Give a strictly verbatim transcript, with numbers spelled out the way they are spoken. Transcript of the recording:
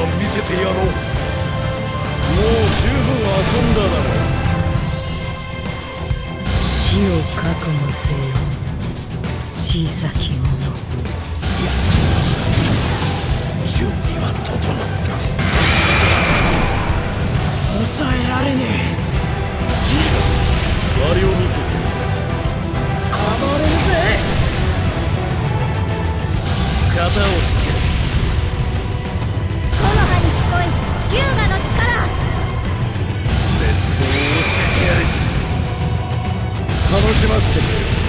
ば見せてやろう。もう十分遊んだだろう。死を覚悟せよ、小さき者。準備は整った。抑えられねえ。割を見せて暴れるぜ。型をつける。木の葉に聞こえし優雅の力。絶望をしてやる。楽しませてくれ。